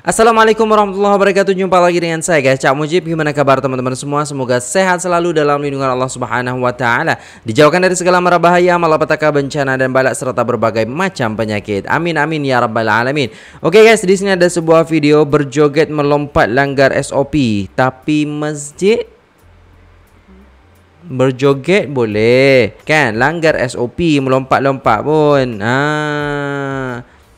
Assalamualaikum warahmatullahi wabarakatuh. Jumpa lagi dengan saya guys, Cak Mujib. Gimana kabar teman-teman semua? Semoga sehat selalu dalam lindungan Allah Subhanahu wa taala. Dijauhkan dari segala mara bahaya, malapetaka, bencana dan balak serta berbagai macam penyakit. Amin amin ya rabbal alamin. Oke guys, di sini ada sebuah video berjoget melompat langgar SOP, tapi masjid berjoget boleh. Kan langgar SOP, melompat-lompat pun.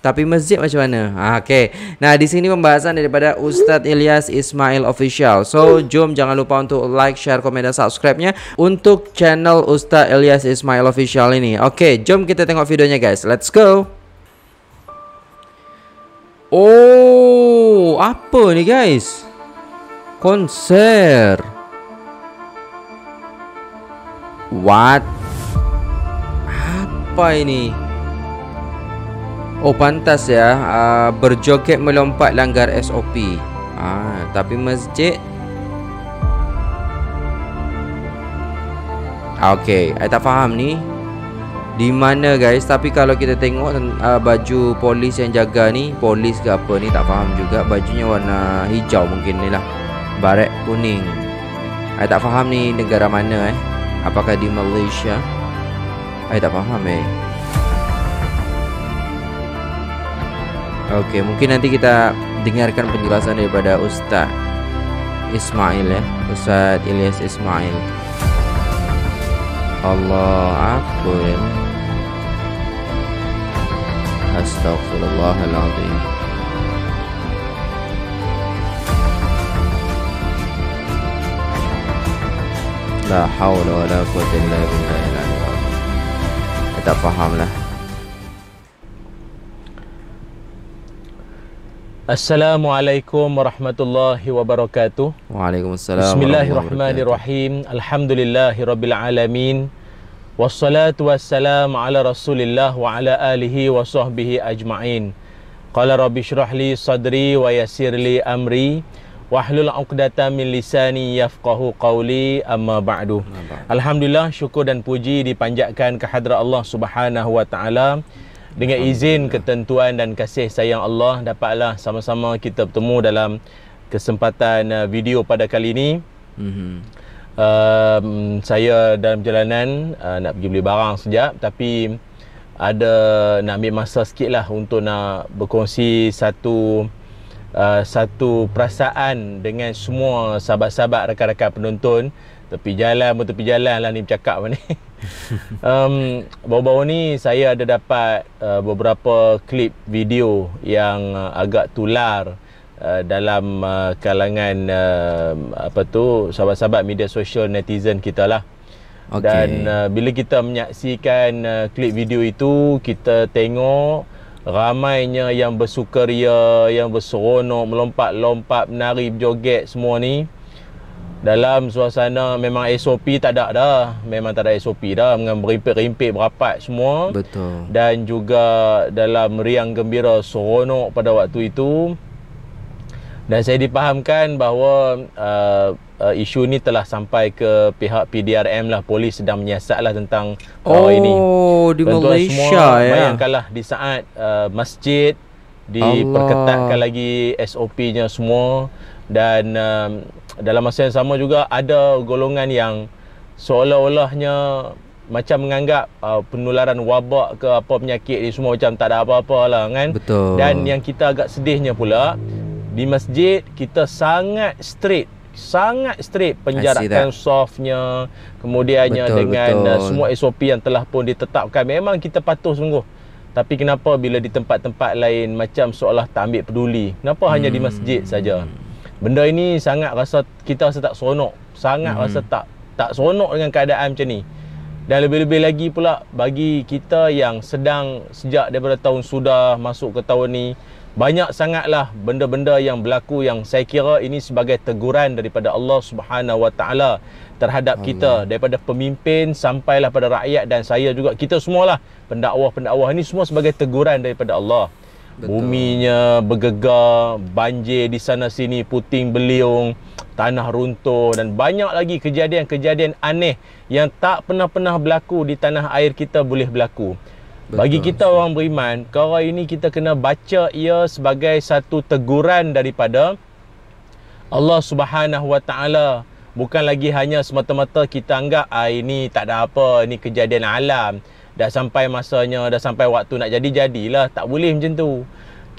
Tapi masjid macam mana? Okey. Nah, di sini pembahasan daripada Ustaz Ilyas Ismail Official. So, jom jangan lupa untuk like, share, komen dan subscribe-nya untuk channel Ustaz Ilyas Ismail Official ini. Okey, jom kita tengok videonya guys. Let's go. Oh, apa ni guys? Konser. What? Apa ini? Oh, pantas ya, berjoget melompat langgar SOP. Tapi masjid. Okey, saya tak faham ni di mana guys. Tapi kalau kita tengok baju polis yang jaga ni, polis ke apa ni, tak faham juga. Bajunya warna hijau mungkin ni lah, baret kuning. Saya tak faham ni negara mana Apakah di Malaysia? Saya tak faham Okey, mungkin nanti kita dengarkan penjelasan daripada Ustaz Ismail Ustaz Ilyas Ismail. Allah akbar. Astaghfirullahaladzim. La haula wala quwwata illa billah. Kita fahamlah. Assalamualaikum warahmatullahi wabarakatuh. Waalaikumsalam. Bismillahirrahmanirrahim. Alhamdulillahirabbil alamin. Wassalatu wassalamu ala Rasulillah wa ala alihi wa sahbihi ajmain. Qala rabbi shrah li sadri wa yassir li amri wahlul 'uqdatam min lisani yafqahu qawli, amma ba'du. Alhamdulillah, syukur dan puji dipanjatkan kehadrat Allah Subhanahu wa taala. Dengan izin, ketentuan dan kasih sayang Allah, dapatlah sama-sama kita bertemu dalam kesempatan video pada kali ini. Saya dalam perjalanan nak pergi beli barang sekejap, tapi ada nak ambil masa sikit lah untuk nak berkongsi satu perasaan dengan semua sahabat-sahabat, rakan-rakan penonton. Tepi jalan, tepi jalan lah ni bercakap ni. Baru-baru ni saya ada dapat beberapa klip video yang agak tular dalam kalangan sahabat-sahabat media sosial, netizen kita lah. Okay. Dan bila kita menyaksikan klip video itu, kita tengok ramainya yang bersukaria, yang berseronok, melompat-lompat, menari, berjoget semua ni. Dalam suasana memang SOP tak ada dah. Memang tak ada SOP dah. Dengan berimpit-rimpit, berapat semua. Betul. Dan juga dalam riang gembira, seronok pada waktu itu. Dan saya dipahamkan bahawa isu ni telah sampai ke pihak PDRM lah. Polis sedang menyiasatlah tentang ini. Oh, di Malaysia ya. Bayangkanlah di saat masjid diperketatkan lagi SOP-nya semua. Dan dalam masa yang sama juga ada golongan yang seolah-olahnya macam menganggap penularan wabak ke apa penyakit ni semua macam tak ada apa-apa lah kan. Betul. Dan yang kita agak sedihnya pula, di masjid kita sangat strict. Sangat strict penjarakan softnya, kemudiannya dengan semua SOP yang telah pun ditetapkan. Memang kita patuh sungguh. Tapi kenapa bila di tempat-tempat lain macam seolah tak ambil peduli? Kenapa hanya di masjid saja? Benda ini sangat kita rasa tak seronok. Sangat rasa tak seronok dengan keadaan macam ni. Dan lebih-lebih lagi pula bagi kita yang sedang sejak daripada tahun sudah masuk ke tahun ni, banyak sangatlah benda-benda yang berlaku yang saya kira ini sebagai teguran daripada Allah Subhanahu wa taala terhadap kita, daripada pemimpin sampailah pada rakyat dan saya juga, kita semualah pendakwah-pendakwah ini semua sebagai teguran daripada Allah. Buminya bergegar, banjir di sana sini, puting beliung, tanah runtuh dan banyak lagi kejadian-kejadian aneh yang tak pernah-pernah berlaku di tanah air kita boleh berlaku. Betul. Bagi kita orang beriman, perkara ini kita kena baca ia sebagai satu teguran daripada Allah Subhanahu Wa Taala. Bukan lagi hanya semata-mata kita anggap ini tak ada apa, ini kejadian alam. Dah sampai masanya, dah sampai waktu nak jadi, jadilah. Tak boleh macam tu.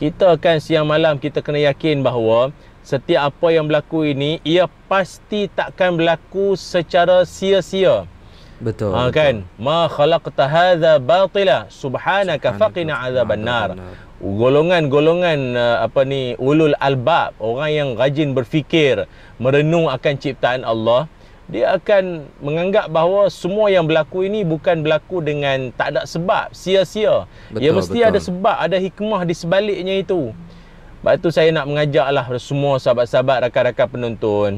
Kita kan siang malam kita kena yakin bahawa setiap apa yang berlaku ini, ia pasti takkan berlaku secara sia-sia. Betul, ha, kan? Betul. Ma khalaqta hadza batila subhanaka faqina azaban nar. Golongan-golongan ulul albab, orang yang rajin berfikir, merenung akan ciptaan Allah, dia akan menganggap bahawa semua yang berlaku ini bukan berlaku dengan tak ada sebab, sia-sia. Ya mesti betul. Ada sebab, ada hikmah di sebaliknya itu. Sebab tu saya nak mengajaklah semua sahabat-sahabat, rakan-rakan penonton,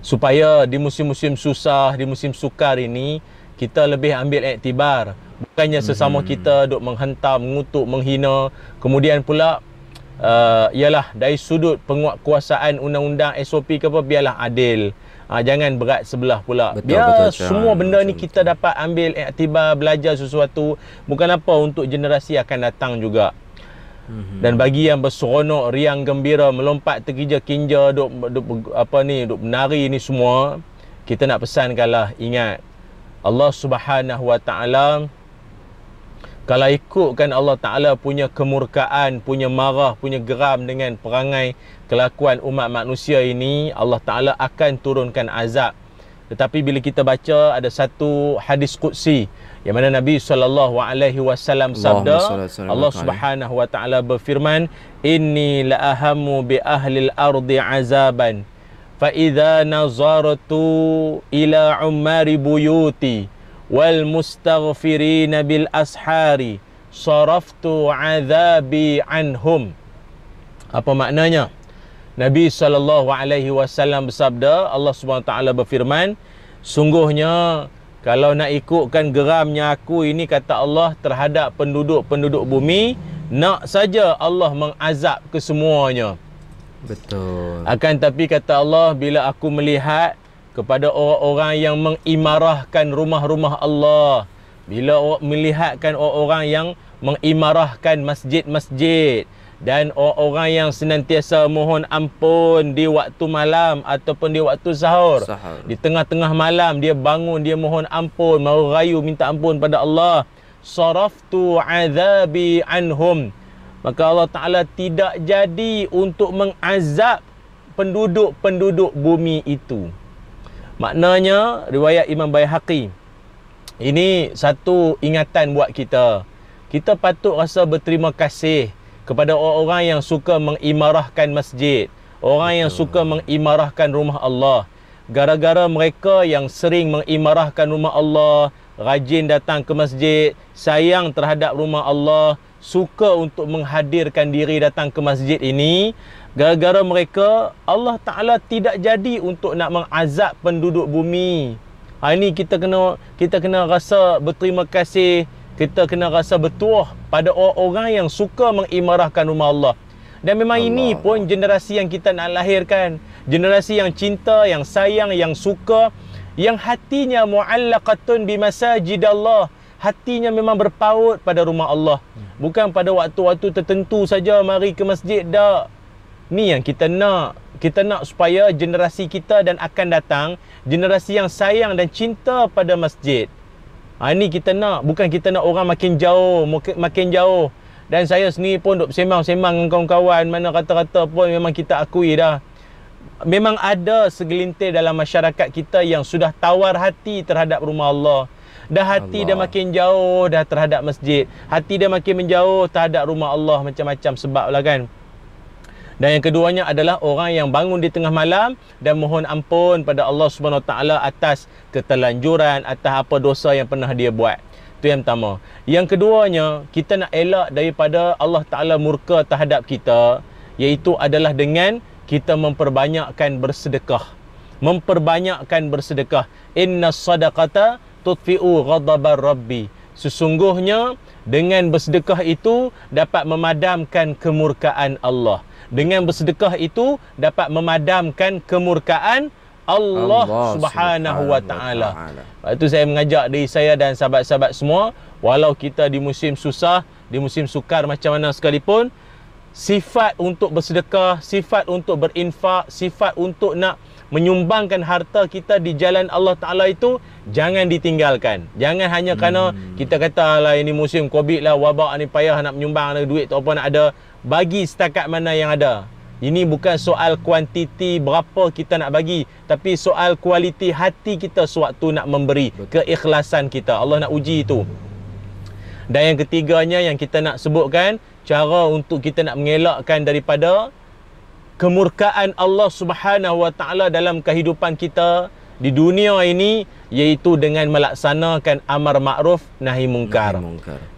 supaya di musim-musim susah, di musim sukar ini, kita lebih ambil iktibar. Bukannya sesama kita duk menghentam, mengutuk, menghina. Kemudian pula ialah dari sudut penguatkuasaan undang-undang SOP ke apa, biarlah adil. Jangan berat sebelah pula. Betul, biar betul, semua benda ni kita dapat ambil iktibar, belajar sesuatu. Bukan apa, untuk generasi akan datang juga. Dan bagi yang berseronok, riang gembira, melompat terkinja-kinja, duk menari ni semua, kita nak pesankanlah, ingat Allah Subhanahu Wa Taala. Kalau ikutkan Allah Taala punya kemurkaan, punya marah, punya geram dengan perangai kelakuan umat manusia ini, Allah Taala akan turunkan azab. Tetapi bila kita baca ada satu hadis qudsi yang mana Nabi SAW sabda, Allah Subhanahu Wa Taala berfirman, "Inni la ahamu bi ahlil ardi azaban." فَإِذَا نَظَرْتُ إِلَى عُمَّارِ بُيُوتِي وَالْمُسْتَغْفِرِينَ بِالْأَسْحَارِ صَرَفْتُ عَذَابِي عَنْهُمْ. Apa maknanya? Nabi SAW bersabda, Allah SWT berfirman, sungguhnya kalau nak ikutkan geramnya aku ini, kata Allah, terhadap penduduk-penduduk bumi, nak saja Allah mengazab kesemuanya. Betul. Akan tapi kata Allah, bila aku melihat kepada orang-orang yang mengimarahkan rumah-rumah Allah, bila melihatkan orang-orang yang mengimarahkan masjid-masjid, dan orang-orang yang senantiasa mohon ampun di waktu malam ataupun di waktu sahur. Di tengah-tengah malam dia bangun, dia mohon ampun, mau rayu minta ampun pada Allah. Saraftu azabi anhum. Maka Allah Ta'ala tidak jadi untuk mengazab penduduk-penduduk bumi itu. Maknanya, riwayat Imam Baihaqi. Ini satu ingatan buat kita. Kita patut rasa berterima kasih kepada orang-orang yang suka mengimarahkan masjid, orang yang suka mengimarahkan rumah Allah. Gara-gara mereka yang sering mengimarahkan rumah Allah, rajin datang ke masjid, sayang terhadap rumah Allah, suka untuk menghadirkan diri datang ke masjid ini, gara-gara mereka Allah Ta'ala tidak jadi untuk nak mengazab penduduk bumi. Ini kita kena rasa berterima kasih, kita kena rasa bertuah pada orang-orang yang suka mengimarahkan rumah Allah. Dan memang Allah, ini pun generasi yang kita nak lahirkan, generasi yang cinta, yang sayang, yang suka, yang hatinya mu'allaqatun bimasajidallah. Hatinya memang berpaut pada rumah Allah. Bukan pada waktu-waktu tertentu saja mari ke masjid, dak. Ni yang kita nak. Kita nak supaya generasi kita dan akan datang, generasi yang sayang dan cinta pada masjid. Ini kita nak. Bukan kita nak orang makin jauh, makin jauh. Dan saya sendiri pun duk semang-semang dengan kawan-kawan, mana kata-kata pun memang kita akui dah. Memang ada segelintir dalam masyarakat kita yang sudah tawar hati terhadap rumah Allah. Dah hati Allah dah makin jauh dah terhadap masjid, hati dah makin menjauh terhadap rumah Allah. Macam-macam sebab lah kan. Dan yang keduanya adalah orang yang bangun di tengah malam dan mohon ampun pada Allah SWT atas keterlanjuran, atas apa dosa yang pernah dia buat. Itu yang pertama. Yang keduanya, kita nak elak daripada Allah Ta'ala murka terhadap kita, iaitu adalah dengan kita memperbanyakkan bersedekah. Memperbanyakkan bersedekah. Inna sadaqata tutfi'u ghadabar rabbi. Sesungguhnya dengan bersedekah itu dapat memadamkan kemurkaan Allah. Dengan bersedekah itu dapat memadamkan kemurkaan Allah Subhanahu wa Ta'ala. Itu saya mengajak diri saya dan sahabat-sahabat semua, walau kita di musim susah, di musim sukar macam mana sekalipun, sifat untuk bersedekah, sifat untuk berinfak, sifat untuk nak menyumbangkan harta kita di jalan Allah Ta'ala itu jangan ditinggalkan. Jangan hanya kerana kita kata lah ini musim Covid lah, wabak ni payah nak menyumbang, ada duit tak apa nak ada. Bagi setakat mana yang ada. Ini bukan soal kuantiti berapa kita nak bagi, tapi soal kualiti hati kita sewaktu nak memberi, keikhlasan kita. Allah nak uji itu. Dan yang ketiganya yang kita nak sebutkan, cara untuk kita nak mengelakkan daripada kemurkaan Allah Subhanahu wa Ta'ala dalam kehidupan kita di dunia ini, iaitu dengan melaksanakan amar ma'ruf nahi mungkar.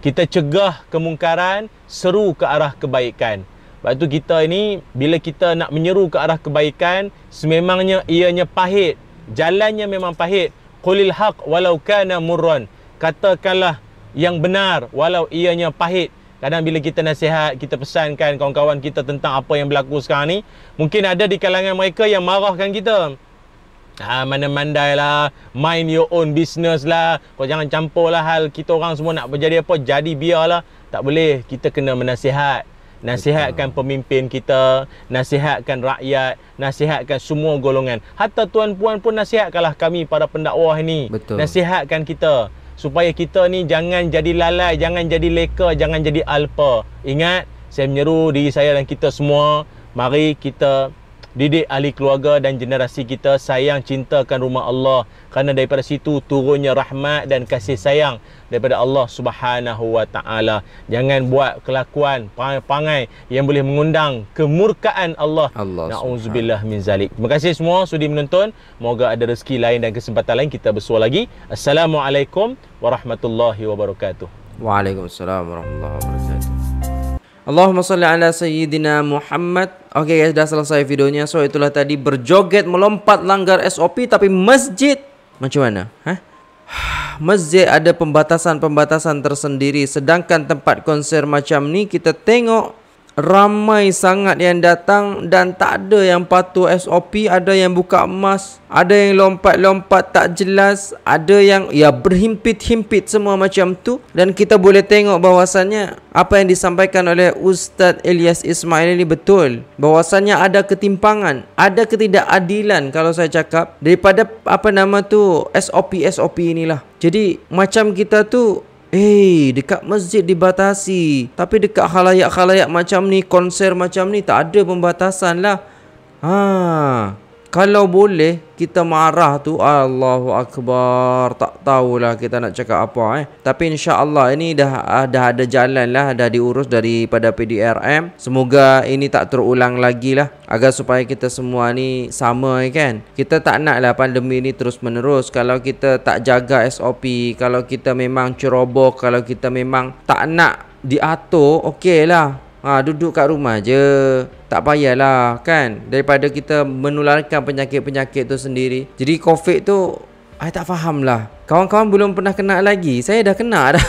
Kita cegah kemungkaran, seru ke arah kebaikan. Sebab tu kita ini bila kita nak menyeru ke arah kebaikan, sememangnya ianya pahit, jalannya memang pahit. Qulil haq walau kana murran, katakanlah yang benar walau ianya pahit. Kadang bila kita nasihat, kita pesankan kawan-kawan kita tentang apa yang berlaku sekarang ni, mungkin ada di kalangan mereka yang marahkan kita. Mana mandailah, mind your own business lah, kau jangan campur lah hal kita orang semua nak berjadi apa, jadi biarlah. Tak boleh, kita kena menasihat. Nasihatkan pemimpin kita, nasihatkan rakyat, nasihatkan semua golongan. Hatta tuan puan pun nasihatkanlah kami para pendakwah ni. Nasihatkan kita supaya kita ni jangan jadi lalai, jangan jadi leka, jangan jadi alpa. Ingat, saya menyeru diri saya dan kita semua, mari kita didik ahli keluarga dan generasi kita sayang cintakan rumah Allah, kerana daripada situ turunnya rahmat dan kasih sayang daripada Allah Subhanahu wa Ta'ala. Jangan buat kelakuan pangai yang boleh mengundang kemurkaan Allah. Nauzubillah min zalik. Terima kasih semua sudi menonton. Moga ada rezeki lain dan kesempatan lain kita bersua lagi. Assalamualaikum warahmatullahi wabarakatuh. Waalaikumsalam warahmatullahi wabarakatuh. Allahumma salli ala sayyidina Muhammad. Oke guys, sudah selesai videonya. So itulah tadi berjoget, melompat, langgar SOP. Tapi masjid macam mana? Masjid ada pembatasan-pembatasan tersendiri. Sedangkan tempat konser macam ni, kita tengok ramai sangat yang datang dan tak ada yang patuh SOP. Ada yang buka emas, ada yang lompat-lompat tak jelas, ada yang ya berhimpit-himpit semua macam tu. Dan kita boleh tengok bahwasannya apa yang disampaikan oleh Ustaz Ilyas Ismail ini betul, bahwasannya ada ketimpangan, ada ketidakadilan kalau saya cakap daripada apa nama tu SOP-SOP inilah. Jadi macam kita tu dekat masjid dibatasi, tapi dekat khalayak-khalayak macam ni, konser macam ni tak ada pembatasan lah. Kalau boleh kita marah tu, Allahu Akbar, tak tahulah kita nak cakap apa. Tapi insya-Allah ini dah ada jalan lah, dah diurus daripada PDRM. Semoga ini tak terulang lagi lah, agar supaya kita semua ni sama kan. Kita tak nak lah pandemi ni terus menerus. Kalau kita tak jaga SOP, kalau kita memang ceroboh, kalau kita memang tak nak diatur, okey lah. Duduk kat rumah je, tak payahlah kan, daripada kita menularkan penyakit-penyakit tu sendiri. Jadi Covid tu saya tak faham lah. Kawan-kawan belum pernah kena lagi, saya dah kena dah.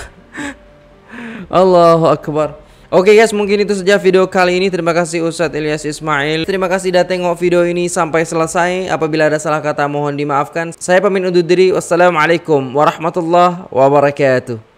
Allahu Akbar. Oke guys, mungkin itu saja video kali ini. Terima kasih Ustaz Ilyas Ismail. Terima kasih dah tengok video ini sampai selesai. Apabila ada salah kata mohon dimaafkan. Saya pamit undur diri. Wassalamualaikum warahmatullahi wabarakatuh.